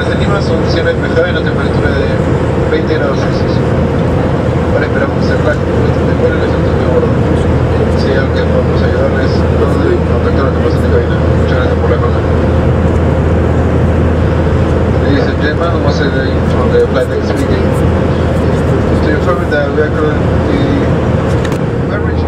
condiciones del clima son cielos despejados y una temperatura de 20 grados Celsius. Ahora esperamos que se relaje un poquito de cuero y les entume a bordo. Si hay algo que podemos ayudarles, contactar a la capacidad de cabina. Muchas gracias por la cola. Ladies and gentlemen, once again from the flight deck speaking. To inform that we are currently average.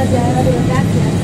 horas ya era de gracias.